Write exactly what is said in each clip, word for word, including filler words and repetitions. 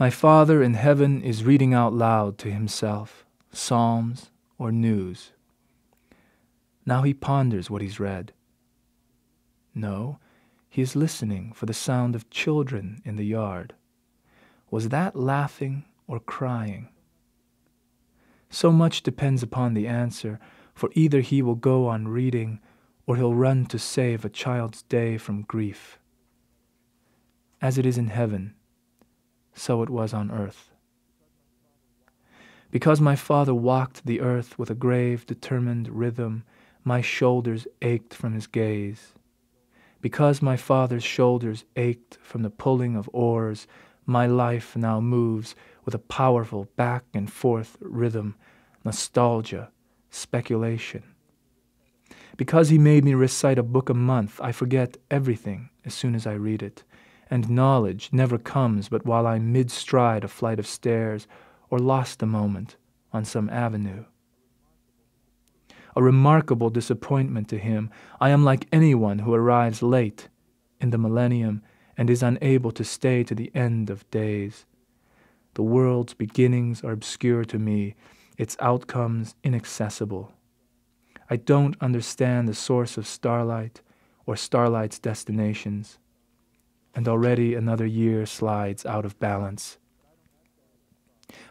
My Father in heaven is reading out loud to himself psalms or news. Now he ponders what he's read. No, he is listening for the sound of children in the yard. Was that laughing or crying? So much depends upon the answer, for either he will go on reading or he'll run to save a child's day from grief. As it is in heaven, so it was on earth. Because my Father walked the earth with a grave, determined rhythm, my shoulders ached from his gaze. Because my Father's shoulders ached from the pulling of oars, my life now moves with a powerful back and forth rhythm, nostalgia, speculation. Because he made me recite a book a month, I forget everything as soon as I read it, and knowledge never comes but while I'm mid-stride a flight of stairs or lost a moment on some avenue. A remarkable disappointment to him, I am like anyone who arrives late in the millennium and is unable to stay to the end of days. The world's beginnings are obscure to me, its outcomes inaccessible. I don't understand the source of starlight or starlight's destinations, and already another year slides out of balance.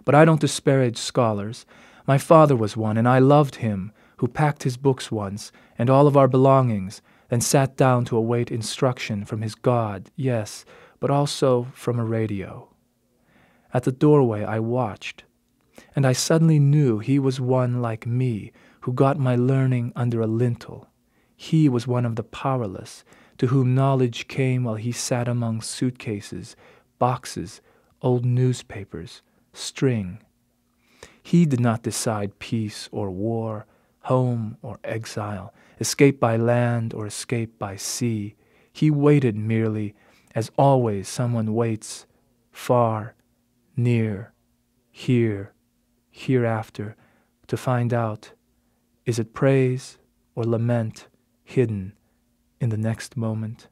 But I don't disparage scholars. My father was one, and I loved him, who packed his books once and all of our belongings, then sat down to await instruction from his God, yes, but also from a radio. At the doorway I watched, and I suddenly knew he was one like me, who got my learning under a lintel. He was one of the powerless, to whom knowledge came while he sat among suitcases, boxes, old newspapers, string. He did not decide peace or war, home or exile, escape by land or escape by sea. He waited merely, as always someone waits, far, near, here, hereafter, to find out, is it praise or lament hidden in the next moment?